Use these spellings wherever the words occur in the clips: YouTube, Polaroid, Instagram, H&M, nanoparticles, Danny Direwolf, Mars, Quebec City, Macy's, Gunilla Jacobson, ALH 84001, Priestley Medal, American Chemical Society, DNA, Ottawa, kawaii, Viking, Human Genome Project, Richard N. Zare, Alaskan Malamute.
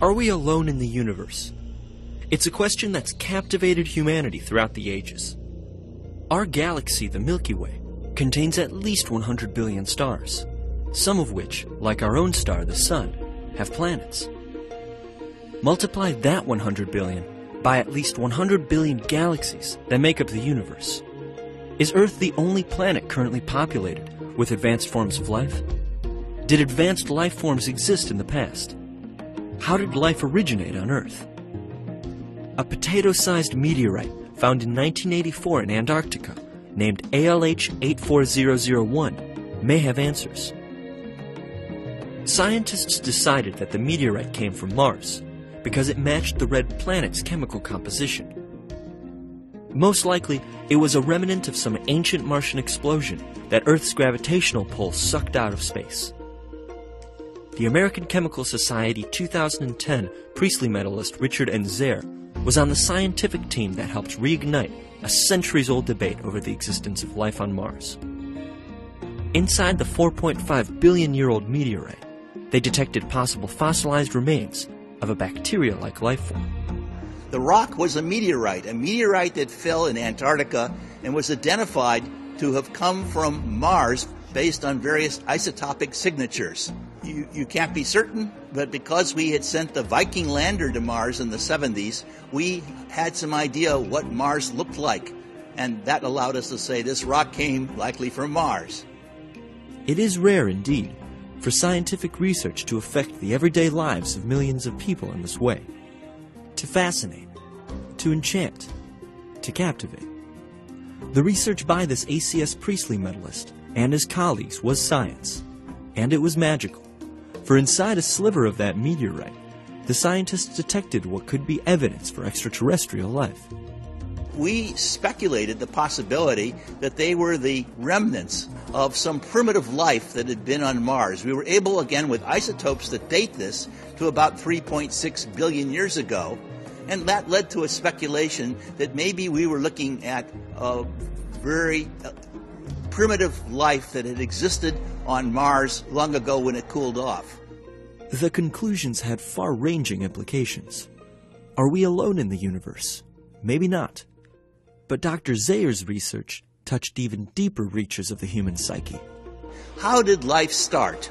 Are we alone in the universe? It's a question that's captivated humanity throughout the ages. Our galaxy, the Milky Way, contains at least 100 billion stars, some of which, like our own star, the Sun, have planets. Multiply that 100 billion by at least 100 billion galaxies that make up the universe. Is Earth the only planet currently populated with advanced forms of life? Did advanced life forms exist in the past? How did life originate on Earth? A potato-sized meteorite found in 1984 in Antarctica, named ALH 84001, may have answers. Scientists decided that the meteorite came from Mars because it matched the red planet's chemical composition. Most likely, it was a remnant of some ancient Martian explosion that Earth's gravitational pull sucked out of space. The American Chemical Society 2010 Priestley medalist Richard N. Zare was on the scientific team that helped reignite a centuries-old debate over the existence of life on Mars. Inside the 4.5 billion-year-old meteorite, they detected possible fossilized remains of a bacteria-like life form. The rock was a meteorite that fell in Antarctica and was identified to have come from Mars based on various isotopic signatures. You can't be certain, but because we had sent the Viking lander to Mars in the 70s, we had some idea what Mars looked like, and that allowed us to say this rock came likely from Mars. It is rare indeed for scientific research to affect the everyday lives of millions of people in this way. To fascinate, to enchant, to captivate. The research by this ACS Priestley medalist and his colleagues was science, and it was magical. For inside a sliver of that meteorite, the scientists detected what could be evidence for extraterrestrial life. We speculated the possibility that they were the remnants of some primitive life that had been on Mars. We were able, again, with isotopes to date this to about 3.6 billion years ago, and that led to a speculation that maybe we were looking at a very primitive life that had existed on Mars long ago when it cooled off. The conclusions had far-ranging implications. Are we alone in the universe? Maybe not. But Dr. Zare's research touched even deeper reaches of the human psyche. How did life start?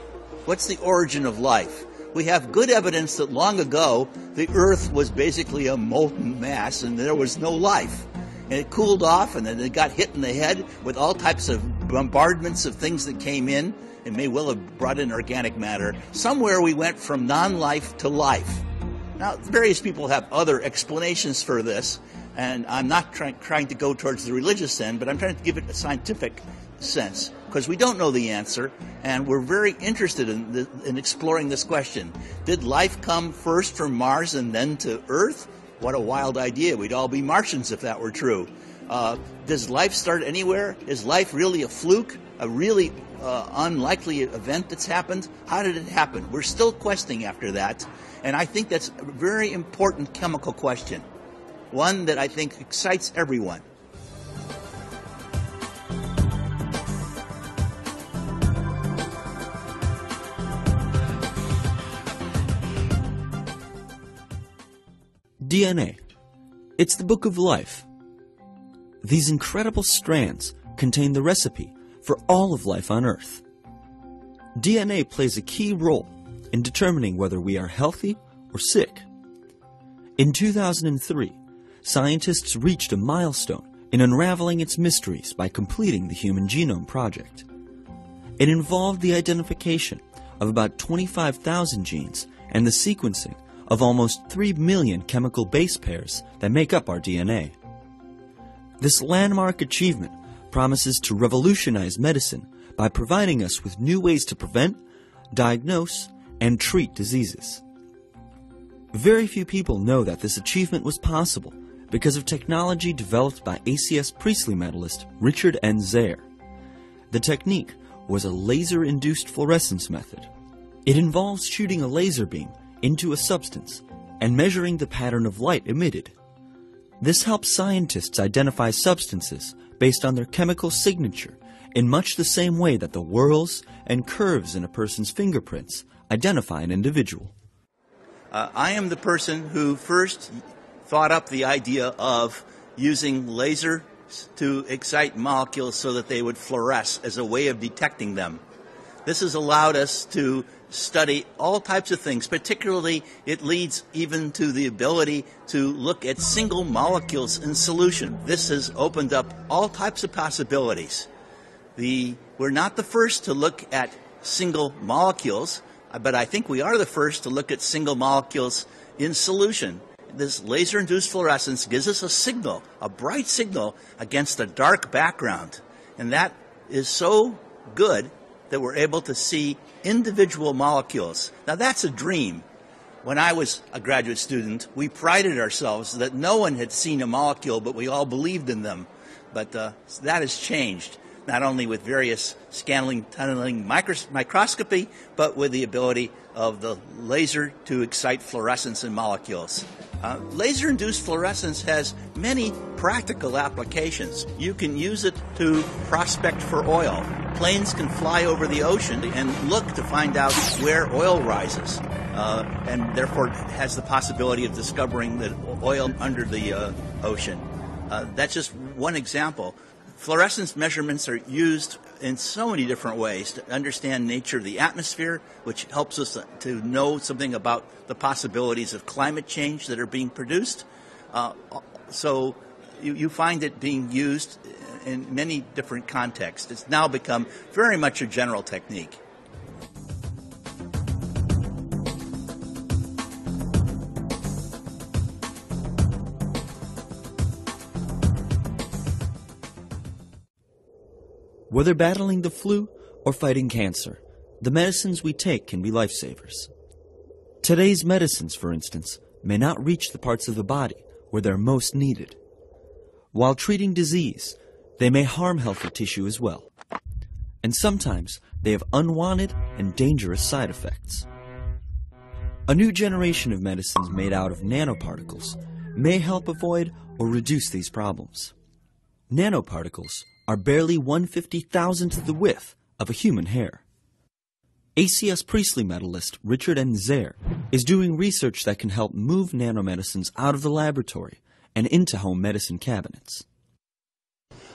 What's the origin of life? We have good evidence that long ago the Earth was basically a molten mass and there was no life. And it cooled off, and then it got hit in the head with all types of bombardments of things that came in. It may well have brought in organic matter. Somewhere we went from non-life to life. Now, various people have other explanations for this, and I'm not trying to go towards the religious end, but I'm trying to give it a scientific sense, because we don't know the answer, and we're very interested in exploring this question. Did life come first from Mars and then to Earth? What a wild idea. We'd all be Martians if that were true. Does life start anywhere? Is life really a fluke, a really unlikely event that's happened? How did it happen? We're still questing after that, and I think that's a very important chemical question, one that I think excites everyone. DNA. It's the book of life. These incredible strands contain the recipe for all of life on Earth. DNA plays a key role in determining whether we are healthy or sick. In 2003, scientists reached a milestone in unraveling its mysteries by completing the Human Genome Project. It involved the identification of about 25,000 genes and the sequencing of almost 3 million chemical base pairs that make up our DNA. This landmark achievement promises to revolutionize medicine by providing us with new ways to prevent, diagnose, and treat diseases. Very few people know that this achievement was possible because of technology developed by ACS Priestley medalist Richard N. Zare. The technique was a laser-induced fluorescence method. It involves shooting a laser beam into a substance and measuring the pattern of light emitted. This helps scientists identify substances based on their chemical signature in much the same way that the whorls and curves in a person's fingerprints identify an individual. I am the person who first thought up the idea of using laser to excite molecules so that they would fluoresce as a way of detecting them. This has allowed us to study all types of things. Particularly, it leads even to the ability to look at single molecules in solution. This has opened up all types of possibilities. We're not the first to look at single molecules, but I think we are the first to look at single molecules in solution. This laser-induced fluorescence gives us a signal, a bright signal against a dark background. And that is so good that we're able to see individual molecules. Now, that's a dream. When I was a graduate student, we prided ourselves that no one had seen a molecule, but we all believed in them. But that has changed, not only with various scanning, tunneling microscopy, but with the ability of the laser to excite fluorescence in molecules. Laser-induced fluorescence has many practical applications. You can use it to prospect for oil. Planes can fly over the ocean and look to find out where oil rises, and therefore has the possibility of discovering the oil under the ocean. That's just one example. Fluorescence measurements are used in so many different ways to understand nature of the atmosphere, which helps us to know something about the possibilities of climate change that are being produced. So you find it being used in many different contexts. It's now become very much a general technique. Whether battling the flu or fighting cancer, the medicines we take can be lifesavers. Today's medicines, for instance, may not reach the parts of the body where they're most needed. While treating disease, they may harm healthy tissue as well. And sometimes they have unwanted and dangerous side effects. A new generation of medicines made out of nanoparticles may help avoid or reduce these problems. Nanoparticles are barely 1/50,000th the width of a human hair. ACS Priestley medalist Richard N. Zare is doing research that can help move nanomedicines out of the laboratory and into home medicine cabinets.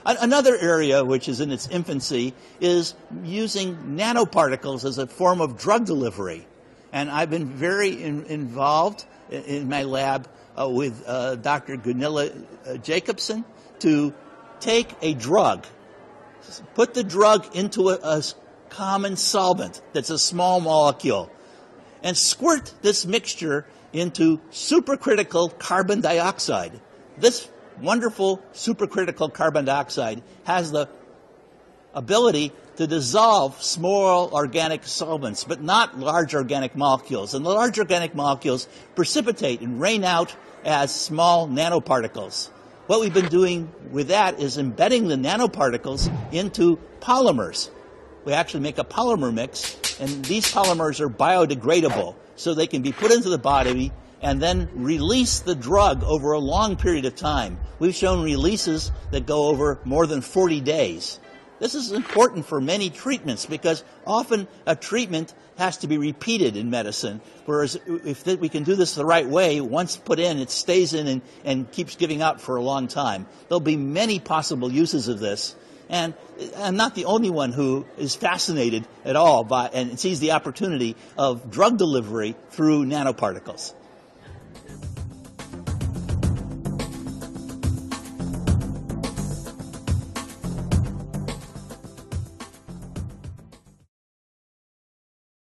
Another area which is in its infancy is using nanoparticles as a form of drug delivery. And I've been very involved in my lab with Dr. Gunilla Jacobson to take a drug, put the drug into a common solvent that's a small molecule, and squirt this mixture into supercritical carbon dioxide. This wonderful supercritical carbon dioxide has the ability to dissolve small organic solvents, but not large organic molecules. And the large organic molecules precipitate and rain out as small nanoparticles. What we've been doing with that is embedding the nanoparticles into polymers. We actually make a polymer mix, and these polymers are biodegradable, so they can be put into the body and then release the drug over a long period of time. We've shown releases that go over more than 40 days. This is important for many treatments because often a treatment has to be repeated in medicine, whereas if we can do this the right way, once put in, it stays in and keeps giving out for a long time. There'll be many possible uses of this, and I'm not the only one who is fascinated at all by and sees the opportunity of drug delivery through nanoparticles.